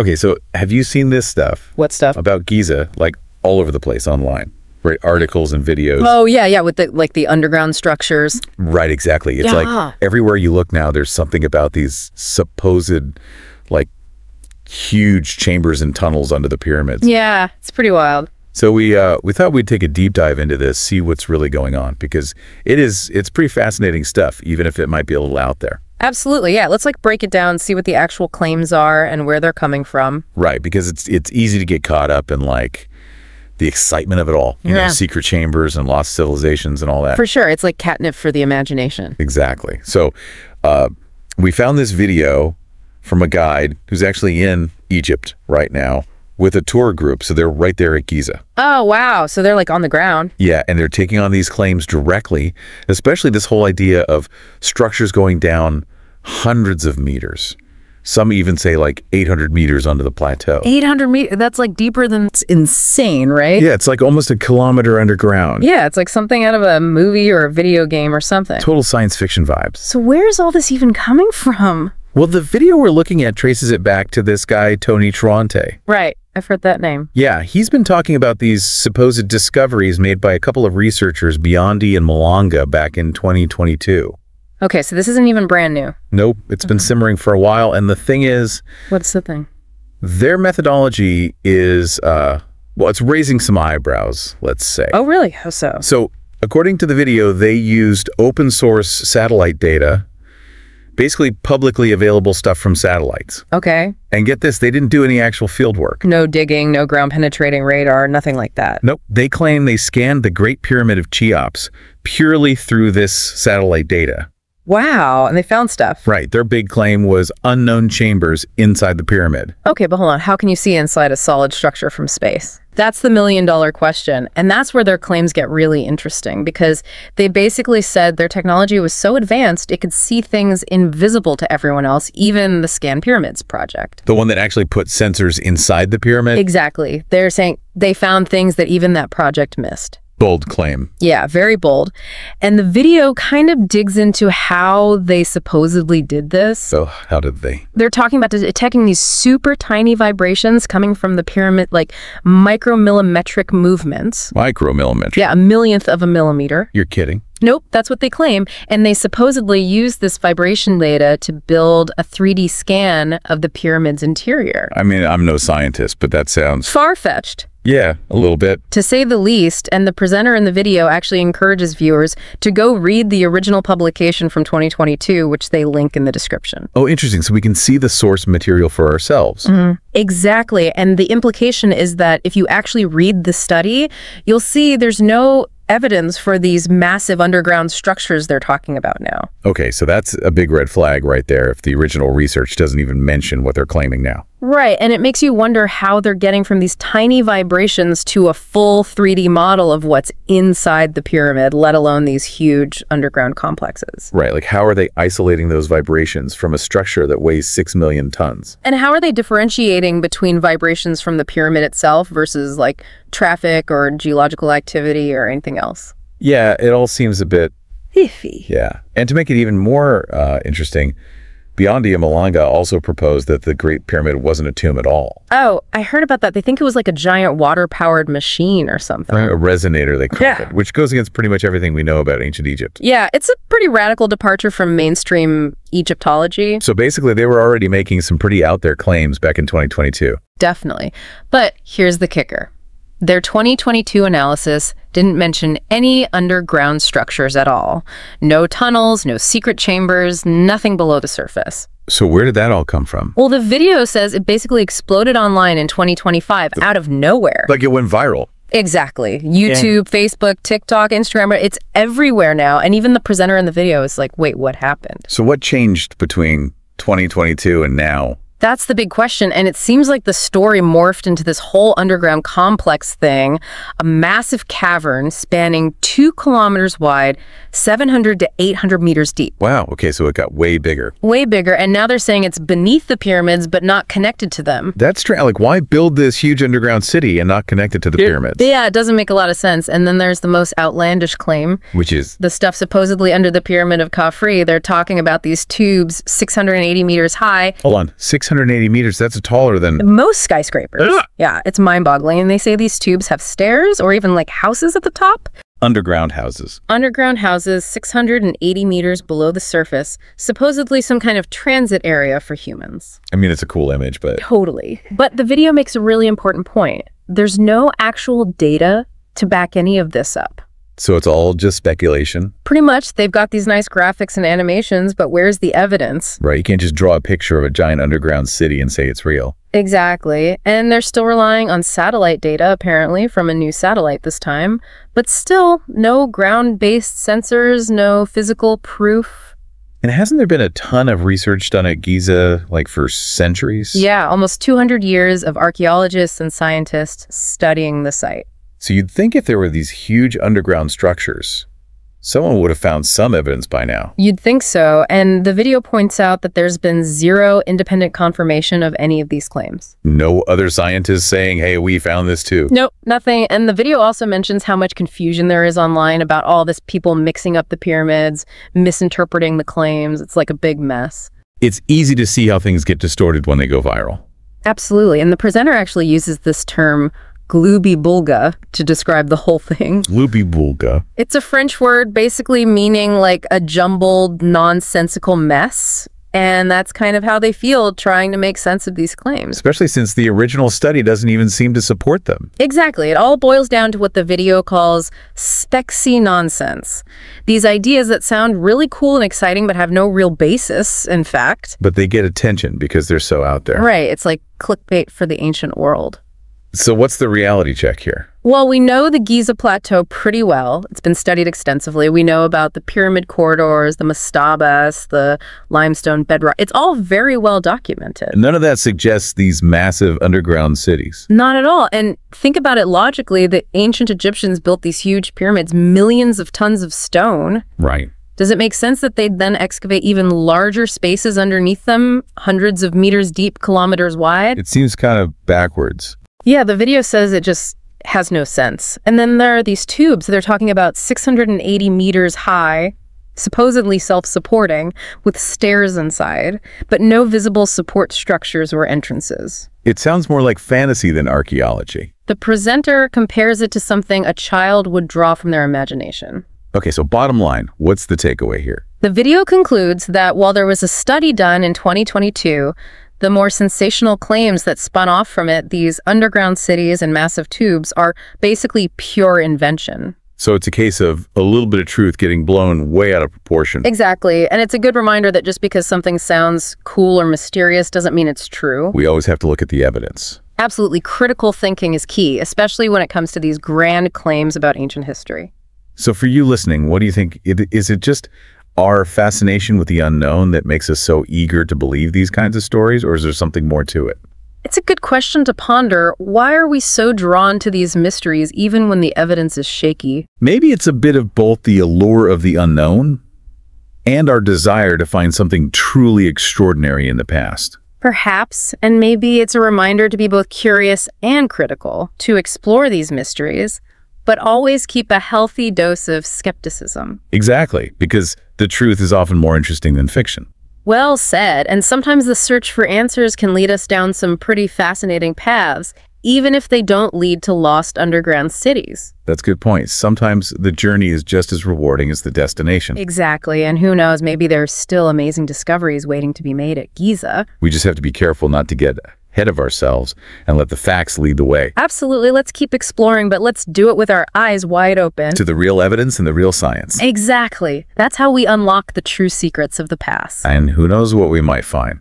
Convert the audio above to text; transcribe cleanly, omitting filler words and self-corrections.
Okay, so have you seen this stuff? What stuff? About Giza, like all over the place online, right? Articles and videos. Oh, yeah, yeah, with the, like the underground structures. Right, exactly. It's like everywhere you look now, there's something about these supposed, like, huge chambers and tunnels under the pyramids. Yeah, it's pretty wild. So we thought we'd take a deep dive into this, see what's really going on, because it's pretty fascinating stuff, even if it might be a little out there. Absolutely, yeah. Let's like break it down, see what the actual claims are and where they're coming from. Right, because it's easy to get caught up in like the excitement of it all, you know, secret chambers and lost civilizations and all that. For sure, it's like catnip for the imagination. Exactly. So we found this video from a guide who's actually in Egypt right now, with a tour group, so they're right there at Giza. Oh, wow. So they're like on the ground. Yeah, and they're taking on these claims directly, especially this whole idea of structures going down hundreds of meters. Some even say like 800 meters under the plateau. 800 meters? That's like deeper than... It's insane, right? Yeah, it's like almost a kilometer underground. Yeah, it's like something out of a movie or a video game or something. Total science fiction vibes. So where's all this even coming from? Well, the video we're looking at traces it back to this guy, Tony Tronte. Right. I've heard that name. Yeah, he's been talking about these supposed discoveries made by a couple of researchers, Biondi and Malanga, back in 2022. Okay, so this isn't even brand new. Nope, it's been simmering for a while, and the thing is... What's the thing? Their methodology is, well, it's raising some eyebrows, let's say. Oh, really? How so? So, according to the video, they used open-source satellite data... Basically publicly available stuff from satellites. Okay. And get this, they didn't do any actual field work. No digging, no ground penetrating radar, nothing like that. Nope. They claim they scanned the Great Pyramid of Cheops purely through this satellite data. Wow. And they found stuff. Right. Their big claim was unknown chambers inside the pyramid. Okay, but hold on. How can you see inside a solid structure from space? That's the million-dollar question, and that's where their claims get really interesting, because they basically said their technology was so advanced it could see things invisible to everyone else, even the Scan Pyramids project. The one that actually put sensors inside the pyramid? Exactly. They're saying they found things that even that project missed. Bold claim. Yeah, very bold. And the video kind of digs into how they supposedly did this. So how did they? They're talking about detecting these super tiny vibrations coming from the pyramid, like micromillimetric movements. Micromillimetric? Yeah, a millionth of a millimeter. You're kidding. Nope, that's what they claim. And they supposedly use this vibration data to build a 3D scan of the pyramid's interior. I mean, I'm no scientist, but that sounds... Far-fetched. Yeah, a little bit. To say the least, and the presenter in the video actually encourages viewers to go read the original publication from 2022, which they link in the description. Oh, interesting. So we can see the source material for ourselves. Mm-hmm. Exactly. And the implication is that if you actually read the study, you'll see there's no evidence for these massive underground structures they're talking about now. Okay, so that's a big red flag right there if the original research doesn't even mention what they're claiming now. Right, and it makes you wonder how they're getting from these tiny vibrations to a full 3D model of what's inside the pyramid, let alone these huge underground complexes. Right, like how are they isolating those vibrations from a structure that weighs 6 million tons? And how are they differentiating between vibrations from the pyramid itself versus like traffic or geological activity or anything else? Yeah, it all seems a bit... iffy. Yeah, and to make it even more interesting, Biondi and Malanga also proposed that the Great Pyramid wasn't a tomb at all. Oh, I heard about that. They think it was like a giant water-powered machine or something. Right, a resonator, they call it, which goes against pretty much everything we know about ancient Egypt. Yeah, it's a pretty radical departure from mainstream Egyptology. So basically, they were already making some pretty out-there claims back in 2022. Definitely. But here's the kicker. Their 2022 analysis didn't mention any underground structures at all. No tunnels, no secret chambers, nothing below the surface. So where did that all come from? Well, the video says it basically exploded online in 2025 out of nowhere. Like it went viral. Exactly. YouTube, Facebook, TikTok, Instagram, it's everywhere now. And even the presenter in the video is like, wait, what happened? So what changed between 2022 and now? That's the big question, and it seems like the story morphed into this whole underground complex thing, a massive cavern spanning 2 kilometers wide, 700 to 800 meters deep. Wow, okay, so it got way bigger. Way bigger, and now they're saying it's beneath the pyramids but not connected to them. That's strange. Like, why build this huge underground city and not connect it to the pyramids? Yeah, it doesn't make a lot of sense. And then there's the most outlandish claim, which is the stuff supposedly under the pyramid of Khafre. They're talking about these tubes 680 meters high. Hold on, 680? 680 meters, that's taller than most skyscrapers. Yeah, it's mind-boggling. And they say these tubes have stairs or even like houses at the top. Underground houses. Underground houses, 680 meters below the surface, supposedly some kind of transit area for humans. I mean, it's a cool image, but... Totally. But the video makes a really important point. There's no actual data to back any of this up. So it's all just speculation? Pretty much. They've got these nice graphics and animations, but where's the evidence? Right. You can't just draw a picture of a giant underground city and say it's real. Exactly. And they're still relying on satellite data, apparently, from a new satellite this time. But still, no ground-based sensors, no physical proof. And hasn't there been a ton of research done at Giza, like, for centuries? Yeah, almost 200 years of archaeologists and scientists studying the site. So you'd think if there were these huge underground structures, someone would have found some evidence by now. You'd think so. And the video points out that there's been zero independent confirmation of any of these claims. No other scientists saying, hey, we found this too. Nope, nothing. And the video also mentions how much confusion there is online about all this people mixing up the pyramids, misinterpreting the claims. It's like a big mess. It's easy to see how things get distorted when they go viral. Absolutely. And the presenter actually uses this term, Gloobie bulga, to describe the whole thing. Gloobie bulga. It's a French word basically meaning like a jumbled, nonsensical mess. And that's kind of how they feel trying to make sense of these claims. Especially since the original study doesn't even seem to support them. Exactly. It all boils down to what the video calls spexy nonsense. These ideas that sound really cool and exciting but have no real basis, in fact. But they get attention because they're so out there. Right. It's like clickbait for the ancient world. So what's the reality check here? Well, we know the Giza Plateau pretty well. It's been studied extensively. We know about the pyramid corridors, the mastabas, the limestone bedrock. It's all very well documented. None of that suggests these massive underground cities. Not at all. And think about it logically. The ancient Egyptians built these huge pyramids, millions of tons of stone. Right. Does it make sense that they'd then excavate even larger spaces underneath them, hundreds of meters deep, kilometers wide? It seems kind of backwards. Yeah, the video says it just has no sense. And then there are these tubes. They're talking about 680 meters high, supposedly self-supporting, with stairs inside, but no visible support structures or entrances. It sounds more like fantasy than archaeology. The presenter compares it to something a child would draw from their imagination. Okay, so bottom line, what's the takeaway here? The video concludes that while there was a study done in 2022, the more sensational claims that spun off from it, these underground cities and massive tubes, are basically pure invention. So it's a case of a little bit of truth getting blown way out of proportion. Exactly. And it's a good reminder that just because something sounds cool or mysterious doesn't mean it's true. We always have to look at the evidence. Absolutely. Critical thinking is key, especially when it comes to these grand claims about ancient history. So for you listening, what do you think? Is it just our fascination with the unknown that makes us so eager to believe these kinds of stories, or is there something more to it? It's a good question to ponder. Why are we so drawn to these mysteries even when the evidence is shaky? Maybe it's a bit of both the allure of the unknown and our desire to find something truly extraordinary in the past. Perhaps, and maybe it's a reminder to be both curious and critical, to explore these mysteries, but always keep a healthy dose of skepticism. Exactly, because the truth is often more interesting than fiction. Well said, and sometimes the search for answers can lead us down some pretty fascinating paths, even if they don't lead to lost underground cities. That's a good point. Sometimes the journey is just as rewarding as the destination. Exactly, and who knows, maybe there's still amazing discoveries waiting to be made at Giza. We just have to be careful not to get ahead of ourselves and let the facts lead the way. Absolutely. Let's keep exploring, but let's do it with our eyes wide open. To the real evidence and the real science. Exactly. That's how we unlock the true secrets of the past. And who knows what we might find.